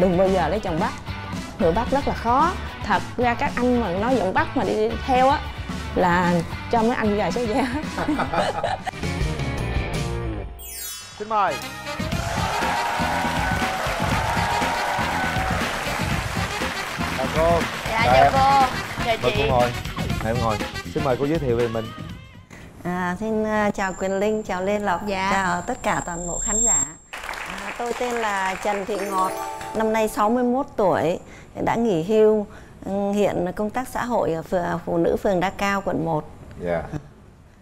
đừng bao giờ lấy chồng Bắc, người Bắc rất là khó. Thật ra các anh mà nói giọng Bắc mà đi theo á là cho mấy anh gài số da. Xin mời. Chào cô. Dạ chào cô. Chào chị. Mời cô ngồi. Xin mời cô giới thiệu về mình. Xin chào Quyền Linh, chào Lê Lộc, dạ. Chào tất cả toàn bộ khán giả. Tôi tên là Trần Thị Ngọt, năm nay 61 tuổi, đã nghỉ hưu, hiện công tác xã hội ở phụ nữ phường Đa Cao, quận 1. Dạ.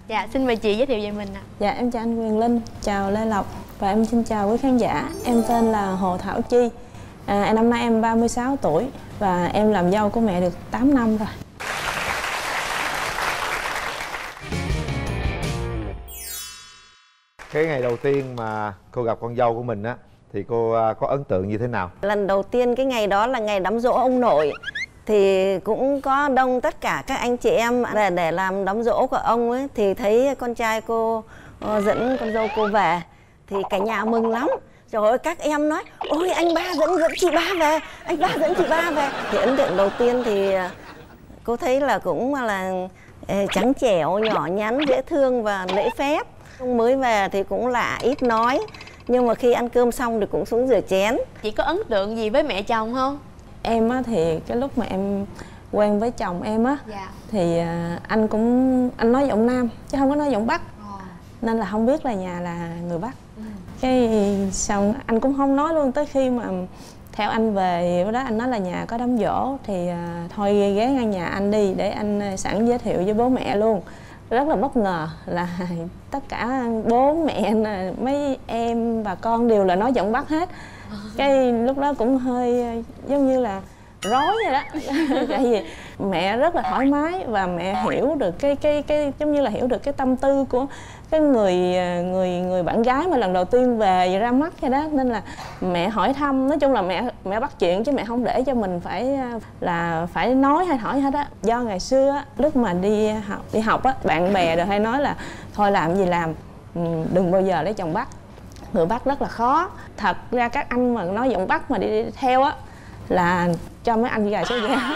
Dạ, xin mời chị giới thiệu về mình ạ. Dạ, em chào anh Quyền Linh, chào Lê Lộc và em xin chào quý khán giả. Em tên là Hồ Thảo Chi, năm nay em 36 tuổi và em làm dâu của mẹ được 8 năm rồi. Cái ngày đầu tiên mà cô gặp con dâu của mình á thì cô có ấn tượng như thế nào? Lần đầu tiên cái ngày đó là ngày đám giỗ ông nội, thì cũng có đông tất cả các anh chị em để làm đám giỗ của ông ấy, thì thấy con trai cô dẫn con dâu cô về thì cả nhà mừng lắm. Trời ơi, các em nói ôi anh ba dẫn chị ba về, anh ba dẫn chị ba về. Thì ấn tượng đầu tiên thì cô thấy là cũng là trắng trẻo, nhỏ nhắn, dễ thương và lễ phép. Mới về thì cũng là ít nói, nhưng mà khi ăn cơm xong thì cũng xuống rửa chén. Chị có ấn tượng gì với mẹ chồng không? Em á thì cái lúc mà em quen với chồng em á, dạ. Thì anh cũng nói giọng Nam chứ không có nói giọng Bắc, nên là không biết là nhà là người Bắc. Cái xong anh cũng không nói luôn, tới khi mà theo anh về đó anh nói là nhà có đám giỗ thì thôi ghé ngang nhà anh đi để anh sẵn giới thiệu với bố mẹ luôn. Rất là bất ngờ là tất cả bố mẹ, mấy em và con đều là nói giọng Bắc hết. Cái lúc đó cũng hơi giống như là rối vậy đó. Tại vì mẹ rất là thoải mái và mẹ hiểu được cái giống như là hiểu được cái tâm tư của cái người bạn gái mà lần đầu tiên về ra mắt vậy đó, nên là mẹ hỏi thăm, nói chung là mẹ bắt chuyện chứ mẹ không để cho mình phải nói hay hỏi hết á. Do ngày xưa á, lúc mà đi học á, bạn bè đều hay nói là thôi làm gì làm, đừng bao giờ lấy chồng Bắc, người Bắc rất là khó. Thật ra các anh mà nói giọng Bắc mà đi theo á là cho mấy anh gài số da.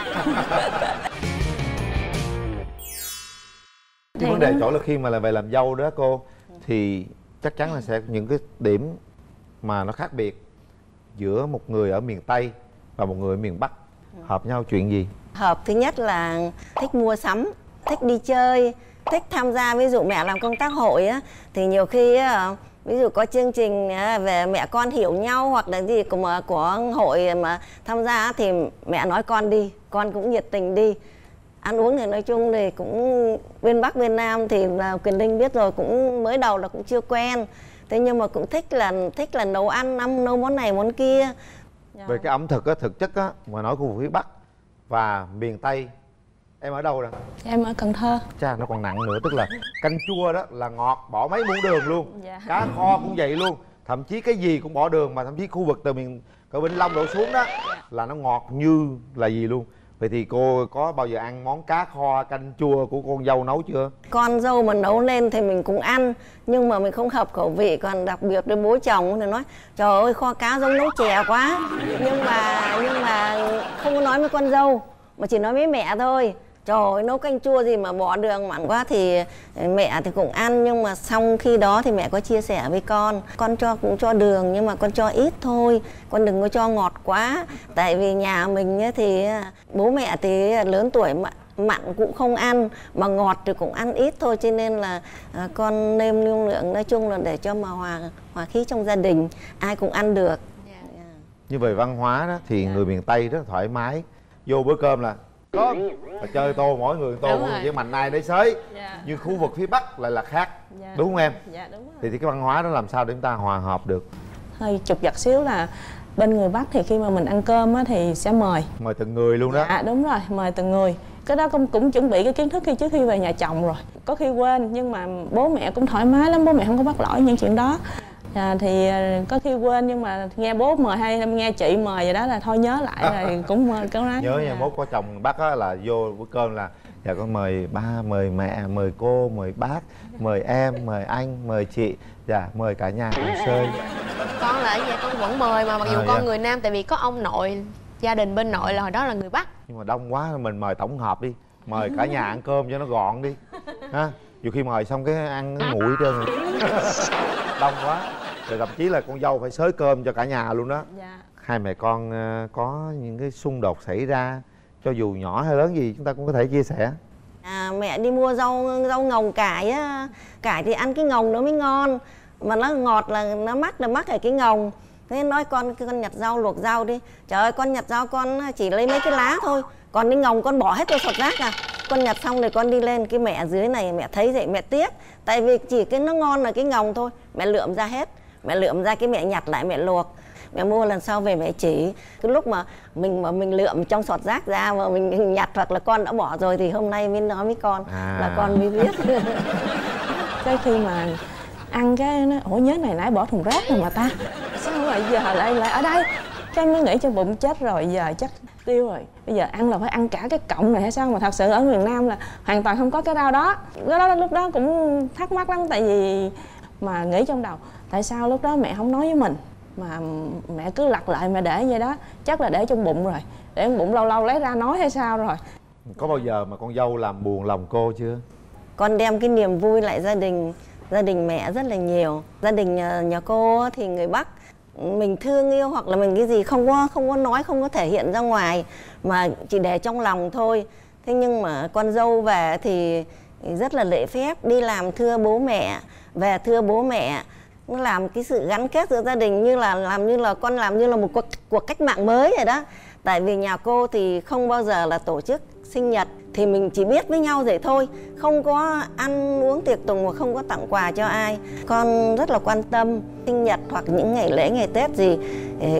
Cái vấn đề chỗ là khi mà là về làm dâu đó cô, thì chắc chắn là sẽ những cái điểm mà nó khác biệt giữa một người ở miền Tây và một người ở miền Bắc. Hợp nhau chuyện gì? Hợp thứ nhất là thích mua sắm, thích đi chơi, thích tham gia. Ví dụ mẹ làm công tác hội á, thì nhiều khi ví dụ có chương trình về mẹ con hiểu nhau hoặc là gì của hội mà tham gia thì mẹ nói con đi, con cũng nhiệt tình đi. Ăn uống thì nói chung thì cũng bên Bắc bên Nam thì là Quyền Linh biết rồi, cũng mới đầu là cũng chưa quen. Thế nhưng mà cũng thích là nấu ăn, nấu món này món kia. Về cái ẩm thực á, thực chất á, mà nói khu vực phía Bắc và miền Tây, em ở đâu rồi? Em ở Cần Thơ. Chà, nó còn nặng nữa, tức là canh chua đó là ngọt, bỏ mấy muỗng đường luôn, dạ. Cá kho cũng vậy luôn, thậm chí cái gì cũng bỏ đường, mà thậm chí khu vực từ miền cỡ Vĩnh Long đổ xuống đó là nó ngọt như là gì luôn. Vậy thì cô có bao giờ ăn món cá kho canh chua của con dâu nấu chưa? Con dâu mà nấu lên thì mình cũng ăn, nhưng mà mình không hợp khẩu vị. Còn đặc biệt với bố chồng thì nói trời ơi kho cá giống nấu chè quá. Nhưng mà không có nói với con dâu mà chỉ nói với mẹ thôi. Trời ơi nấu canh chua gì mà bỏ đường mặn quá, thì mẹ thì cũng ăn. Nhưng mà xong khi đó thì mẹ có chia sẻ với con cho cũng cho đường nhưng mà con cho ít thôi, con đừng có cho ngọt quá. Tại vì nhà mình thì bố mẹ thì lớn tuổi mà mặn cũng không ăn, mà ngọt thì cũng ăn ít thôi, cho nên là con nêm nương lượng, nói chung là để cho mà hòa khí trong gia đình, ai cũng ăn được. Như về văn hóa đó thì người miền Tây rất là thoải mái, vô bữa cơm là con và chơi tô, mỗi người tô với mạnh ai đấy sới, yeah. Nhưng khu vực phía Bắc lại là khác, yeah. Đúng không em? Yeah, đúng rồi. Thì cái văn hóa đó làm sao để chúng ta hòa hợp được? Hơi chụp giật xíu là bên người Bắc thì khi mà mình ăn cơm á, thì sẽ mời từng người luôn đó. À đúng rồi, mời từng người. Cái đó cũng chuẩn bị cái kiến thức trước khi về nhà chồng rồi. Có khi quên nhưng mà bố mẹ cũng thoải mái lắm, bố mẹ không có bắt lỗi những chuyện đó. Thì có khi quên nhưng mà nghe bố mời hay nghe chị mời vậy đó là thôi nhớ lại rồi cũng cố gắng. Nhớ nha, mốt có chồng Bắc á là vô bữa cơm là Dạ con mời ba, mời mẹ, mời cô, mời bác, mời em, mời anh, mời chị. Dạ mời cả nhà cùng chơi. Con là vậy con vẫn mời mà, mặc dù con người Nam, tại vì có ông nội, gia đình bên nội là hồi đó là người Bắc. Nhưng mà đông quá mình mời tổng hợp đi, mời cả nhà ăn cơm cho nó gọn đi ha. Dù khi mời xong cái ăn nó nguội hết trơn đông quá. Rồi thậm chí là con dâu phải xới cơm cho cả nhà luôn đó. Dạ. Hai mẹ con có những cái xung đột xảy ra, cho dù nhỏ hay lớn gì chúng ta cũng có thể chia sẻ. À, mẹ đi mua rau ngồng cải á, cải thì ăn cái ngồng nó mới ngon, mà nó ngọt là nó mắc, là mắc ở cái ngồng. Thế nói con nhặt rau, luộc rau đi. Trời ơi, con nhặt rau con chỉ lấy mấy cái lá thôi, còn cái ngồng con bỏ hết vô sọt rác à. Con nhặt xong rồi con đi lên, cái mẹ dưới này mẹ thấy vậy mẹ tiếc. Tại vì chỉ cái nó ngon là cái ngồng thôi, mẹ lượm ra hết. Mẹ lượm ra cái mẹ nhặt lại mẹ luộc. Mẹ mua lần sau về mẹ chỉ. Cái lúc mà mình lượm trong sọt rác ra mà mình nhặt hoặc là con đã bỏ rồi thì hôm nay mới nói với con là con mới biết. Cái khi mà ăn cái nó, ủa nhớ này nãy bỏ thùng rác rồi mà ta, sao mà giờ lại ở đây. Cái mới nghĩ cho bụng chết rồi, giờ chắc tiêu rồi. Bây giờ ăn là phải ăn cả cái cọng này hay sao, mà thật sự ở miền Nam là hoàn toàn không có cái rau đó. Cái đó lúc đó cũng thắc mắc lắm, tại vì mà nghĩ trong đầu tại sao lúc đó mẹ không nói với mình mà mẹ cứ lặt lại mẹ để vậy đó, chắc là để trong bụng rồi, để trong bụng lâu lâu lấy ra nói hay sao rồi. Có bao giờ mà con dâu làm buồn lòng cô chưa? Con đem cái niềm vui lại gia đình mẹ rất là nhiều. Gia đình nhà cô thì người Bắc, mình thương yêu hoặc là mình cái gì không có nói, không có thể hiện ra ngoài mà chỉ để trong lòng thôi. Thế nhưng mà con dâu về thì rất là lễ phép, đi làm thưa bố mẹ, về thưa bố mẹ. Nó làm cái sự gắn kết giữa gia đình như là một cuộc cách mạng mới vậy đó. Tại vì nhà cô thì không bao giờ là tổ chức sinh nhật, thì mình chỉ biết với nhau vậy thôi, không có ăn uống tiệc tùng và không có tặng quà cho ai. Con rất là quan tâm sinh nhật hoặc những ngày lễ ngày Tết gì,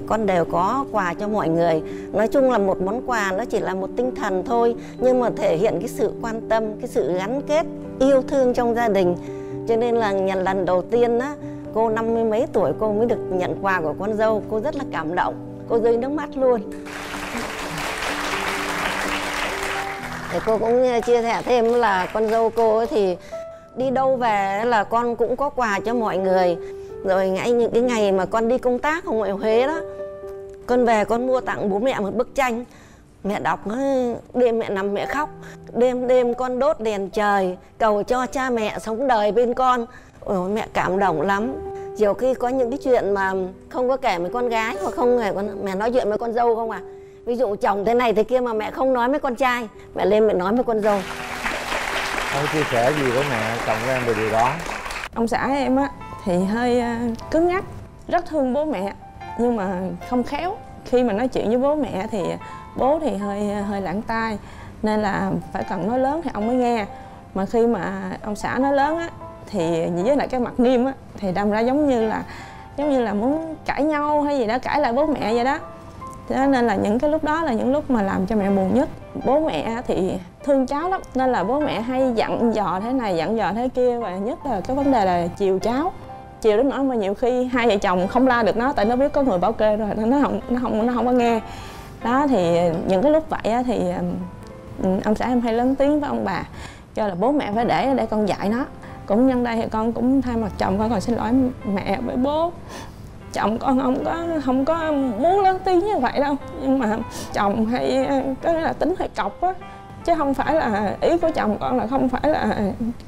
con đều có quà cho mọi người. Nói chung là một món quà nó chỉ là một tinh thần thôi, nhưng mà thể hiện cái sự quan tâm, cái sự gắn kết, yêu thương trong gia đình. Cho nên là lần đầu tiên á, cô 50 mấy tuổi cô mới được nhận quà của con dâu, cô rất là cảm động, cô rơi nước mắt luôn. Thì cô cũng chia sẻ thêm là con dâu cô thì đi đâu về là con cũng có quà cho mọi người. Rồi ngay những cái ngày mà con đi công tác ở ngoài Huế đó, con về con mua tặng bố mẹ một bức tranh. Mẹ đọc, đêm mẹ nằm mẹ khóc. Đêm con đốt đèn trời, cầu cho cha mẹ sống đời bên con. Ôi, mẹ cảm động lắm. Nhiều khi có những cái chuyện mà không có kể với con gái hoặc không hề mẹ nói chuyện với con dâu không à. Ví dụ chồng thế này thế kia mà mẹ không nói với con trai, mẹ lên mẹ nói với con dâu. Không chia sẻ gì với mẹ chồng của em về điều đó. Ông xã em á thì hơi cứng nhắc, rất thương bố mẹ nhưng mà không khéo. Khi mà nói chuyện với bố mẹ thì bố thì hơi lảng tai, nên là phải cần nói lớn thì ông mới nghe. Mà khi mà ông xã nói lớn á thì với lại cái mặt nghiêm á thì đâm ra giống như là muốn cãi nhau hay gì đó, cãi lại bố mẹ vậy đó. Thế nên là những cái lúc đó là những lúc mà làm cho mẹ buồn nhất. Bố mẹ thì thương cháu lắm, nên là bố mẹ hay dặn dò thế này, dặn dò thế kia, và nhất là cái vấn đề là chiều cháu. Chiều đến nỗi mà nhiều khi hai vợ chồng không la được nó, tại nó biết có người bảo kê rồi, nên nó không có nghe. Đó thì những cái lúc vậy thì ông xã em hay lớn tiếng với ông bà, cho là bố mẹ phải để con dạy nó. Cũng nhân đây thì con cũng thay mặt chồng con còn xin lỗi mẹ với bố. Chồng con không có muốn lớn tiếng như vậy đâu, nhưng mà chồng hay có nghĩa là tính hơi cọc á, chứ không phải là ý của chồng con là không phải là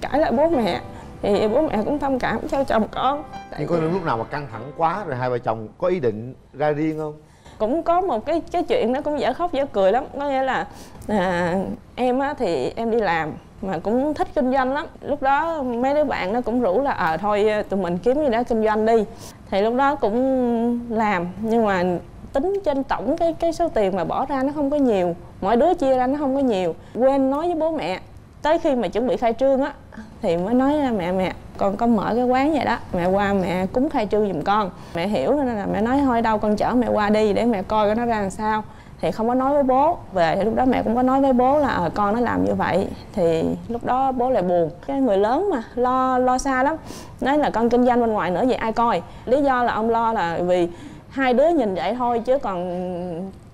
cãi lại bố mẹ, thì bố mẹ cũng thông cảm cho chồng con. Nhưng có những lúc nào mà căng thẳng quá rồi hai vợ chồng có ý định ra riêng không? Cũng có một cái chuyện nó cũng dở khóc dở cười lắm, có nghĩa là em á thì em đi làm mà cũng thích kinh doanh lắm. Lúc đó mấy đứa bạn nó cũng rủ là thôi tụi mình kiếm gì đó kinh doanh đi. Thì lúc đó cũng làm, nhưng mà tính trên tổng cái số tiền mà bỏ ra nó không có nhiều, mỗi đứa chia ra nó không có nhiều, quên nói với bố mẹ. Tới khi mà chuẩn bị khai trương á thì mới nói là mẹ con có mở cái quán vậy đó, mẹ qua mẹ cúng khai trương giùm con. Mẹ hiểu nên là mẹ nói thôi đâu con chở mẹ qua đi để mẹ coi nó ra làm sao. Thì không có nói với bố. Về thì lúc đó mẹ cũng có nói với bố là con nó làm như vậy. Thì lúc đó bố lại buồn. Cái người lớn mà lo xa lắm. Nói là con kinh doanh bên ngoài nữa vậy ai coi. Lý do là ông lo là vì hai đứa nhìn vậy thôi chứ còn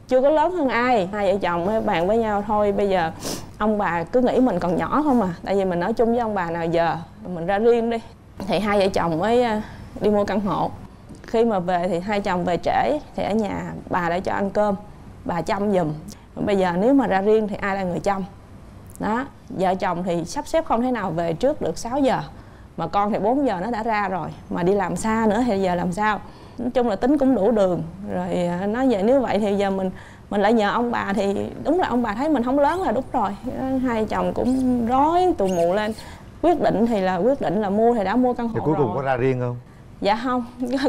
chưa có lớn hơn ai. Hai vợ chồng mới bàn với nhau thôi bây giờ Ông bà cứ nghĩ mình còn nhỏ không à, tại vì mình ở chung với ông bà nào giờ, mình ra riêng đi. Thì hai vợ chồng mới đi mua căn hộ. Khi mà về thì hai chồng về trễ, thì ở nhà bà đã cho ăn cơm, bà chăm giùm. Bây giờ nếu mà ra riêng thì ai là người chăm? Đó, vợ chồng thì sắp xếp không thể nào về trước được 6 giờ. Mà con thì 4 giờ nó đã ra rồi, mà đi làm xa nữa thì giờ làm sao? Nói chung là tính cũng đủ đường. Rồi nói về nếu vậy thì giờ mình lại nhờ ông bà thì đúng là ông bà thấy mình không lớn là đúng rồi. Hai chồng cũng rối tù mù lên. Quyết định thì là quyết định là mua thì đã mua căn hộ rồi. Thì cuối cùng có ra riêng không? Dạ không,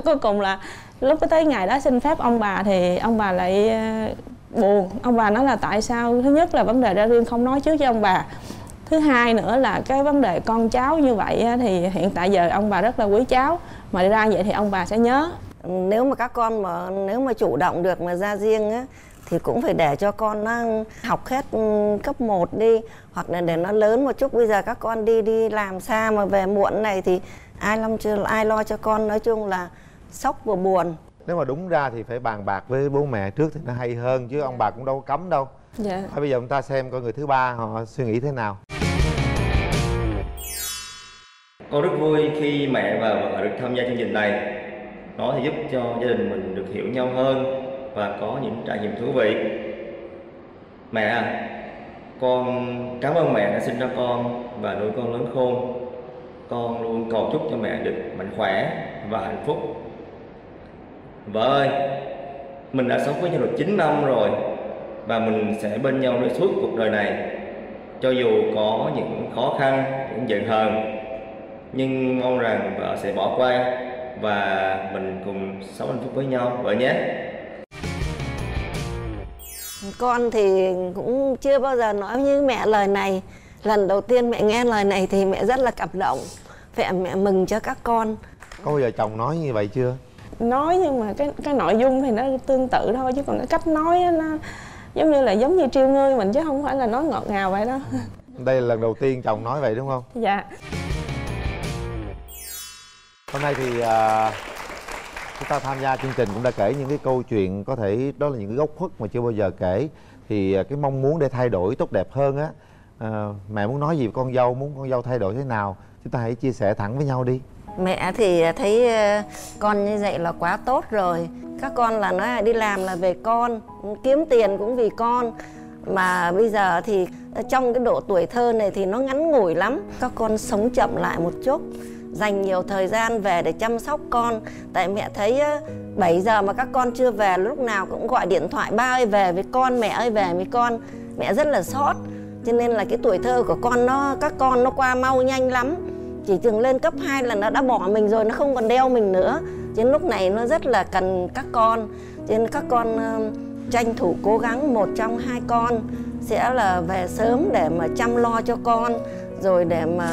cuối cùng là lúc tới ngày đó xin phép ông bà thì ông bà lại buồn. Ông bà nói là tại sao, thứ nhất là vấn đề ra riêng không nói trước với ông bà. Thứ hai nữa là cái vấn đề con cháu như vậy thì hiện tại giờ ông bà rất là quý cháu. Mà đi ra vậy thì ông bà sẽ nhớ. Nếu mà các con mà nếu mà chủ động được mà ra riêng á, thì cũng phải để cho con nó học hết cấp 1 đi. Hoặc là để nó lớn một chút. Bây giờ các con đi làm xa mà về muộn này thì ai lo cho con, nói chung là sốc và buồn. Nếu mà đúng ra thì phải bàn bạc với bố mẹ trước thì nó hay hơn, chứ ông bà cũng đâu có cấm đâu. Dạ. Thôi bây giờ chúng ta xem coi người thứ ba họ suy nghĩ thế nào. Con rất vui khi mẹ và vợ được tham gia chương trình này. Nó thì giúp cho gia đình mình được hiểu nhau hơn và có những trải nghiệm thú vị. Mẹ, con cảm ơn mẹ đã sinh ra con và nuôi con lớn khôn. Con luôn cầu chúc cho mẹ được mạnh khỏe và hạnh phúc. Vợ ơi, mình đã sống với nhau được 9 năm rồi và mình sẽ bên nhau đến suốt cuộc đời này. Cho dù có những khó khăn, những giận hờn, nhưng mong rằng vợ sẽ bỏ qua và mình cùng sống hạnh phúc với nhau, vợ nhé. Con thì cũng chưa bao giờ nói với mẹ lời này. Lần đầu tiên mẹ nghe lời này thì mẹ rất là cảm động. Mẹ mừng cho các con. Có bao giờ chồng nói như vậy chưa? Nói nhưng mà cái nội dung thì nó tương tự thôi, chứ còn cái cách nói nó giống như trêu ngươi mình, chứ không phải là nói ngọt ngào vậy đó. Đây là lần đầu tiên chồng nói vậy đúng không? Dạ. Hôm nay thì chúng ta tham gia chương trình cũng đã kể những cái câu chuyện, có thể đó là những cái góc khuất mà chưa bao giờ kể. Thì cái mong muốn để thay đổi tốt đẹp hơn á, mẹ muốn nói gì với con dâu, muốn con dâu thay đổi thế nào, chúng ta hãy chia sẻ thẳng với nhau đi. Mẹ thì thấy con như vậy là quá tốt rồi. Các con là nó đi làm là về con, kiếm tiền cũng vì con. Mà bây giờ thì trong cái độ tuổi thơ này thì nó ngắn ngủi lắm. Các con sống chậm lại một chút, dành nhiều thời gian về để chăm sóc con. Tại mẹ thấy 7 giờ mà các con chưa về, lúc nào cũng gọi điện thoại: ba ơi về với con, mẹ ơi về với con. Mẹ rất là xót. Cho nên là cái tuổi thơ của con các con nó qua mau nhanh lắm. Chỉ chừng lên cấp 2 là nó đã bỏ mình rồi, nó không còn đeo mình nữa. Cho nên lúc này nó rất là cần các con. Cho nên các con tranh thủ cố gắng, một trong hai con sẽ là về sớm để mà chăm lo cho con, rồi để mà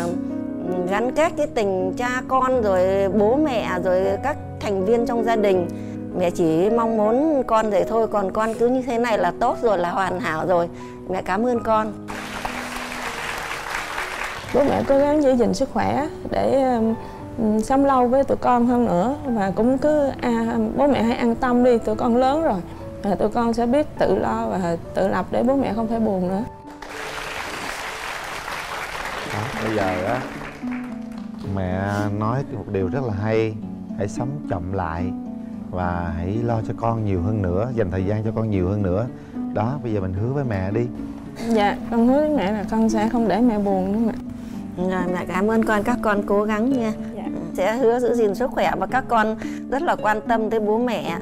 gắn kết cái tình cha con, rồi bố mẹ, rồi các thành viên trong gia đình. Mẹ chỉ mong muốn con vậy thôi, còn con cứ như thế này là tốt rồi, là hoàn hảo rồi. Mẹ cảm ơn con. Bố mẹ cố gắng giữ gìn sức khỏe để sống lâu với tụi con hơn nữa. Và cũng cứ bố mẹ hãy an tâm đi, tụi con lớn rồi, tụi con sẽ biết tự lo và tự lập để bố mẹ không phải buồn nữa. Bây giờ á, mẹ nói một điều rất là hay: hãy sống chậm lại và hãy lo cho con nhiều hơn nữa, dành thời gian cho con nhiều hơn nữa. Đó, bây giờ mình hứa với mẹ đi. Dạ, con hứa với mẹ là con sẽ không để mẹ buồn nữa mẹ. Rồi, mẹ cảm ơn con, các con cố gắng nha. Dạ. Sẽ hứa giữ gìn sức khỏe và các con rất là quan tâm tới bố mẹ.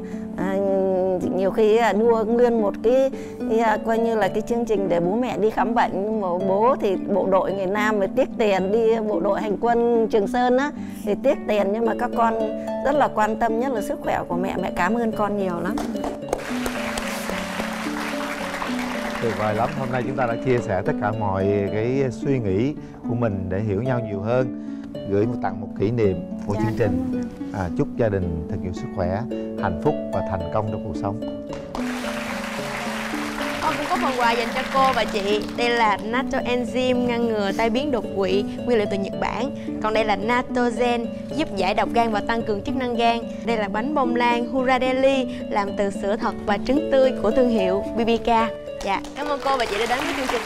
Nhiều khi đua nguyên một cái coi như là cái chương trình để bố mẹ đi khám bệnh, nhưng mà bố thì bộ đội người Nam mà tiếc tiền, đi bộ đội hành quân Trường Sơn á thì tiếc tiền, nhưng mà các con rất là quan tâm, nhất là sức khỏe của mẹ. Mẹ cảm ơn con nhiều lắm. Tuyệt vời lắm, hôm nay chúng ta đã chia sẻ tất cả mọi cái suy nghĩ của mình để hiểu nhau nhiều hơn. Gửi tặng một kỷ niệm của chương trình. Chúc gia đình thật nhiều sức khỏe, hạnh phúc và thành công trong cuộc sống. Con cũng có phần quà dành cho cô và chị. Đây là Natto enzyme ngăn ngừa tai biến đột quỵ, nguyên liệu từ Nhật Bản. Còn đây là Natogen, giúp giải độc gan và tăng cường chức năng gan. Đây là bánh bông lan Huradeli, làm từ sữa thật và trứng tươi của thương hiệu BBK. Dạ, cảm ơn cô và chị đã đến với chương trình.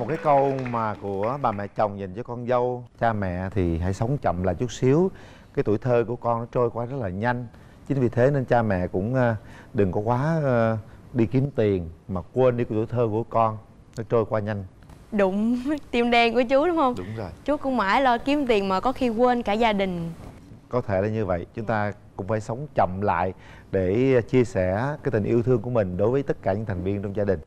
một cái câu mà của bà mẹ chồng dành cho con dâu: cha mẹ thì hãy sống chậm lại chút xíu, cái tuổi thơ của con nó trôi qua rất là nhanh. Chính vì thế nên cha mẹ cũng đừng có quá đi kiếm tiền mà quên đi cái tuổi thơ của con, nó trôi qua nhanh. Đúng tim đen của chú đúng không? Đúng rồi. Chú cũng mãi lo kiếm tiền mà có khi quên cả gia đình. Có thể là như vậy, chúng ta cũng phải sống chậm lại để chia sẻ cái tình yêu thương của mình đối với tất cả những thành viên trong gia đình.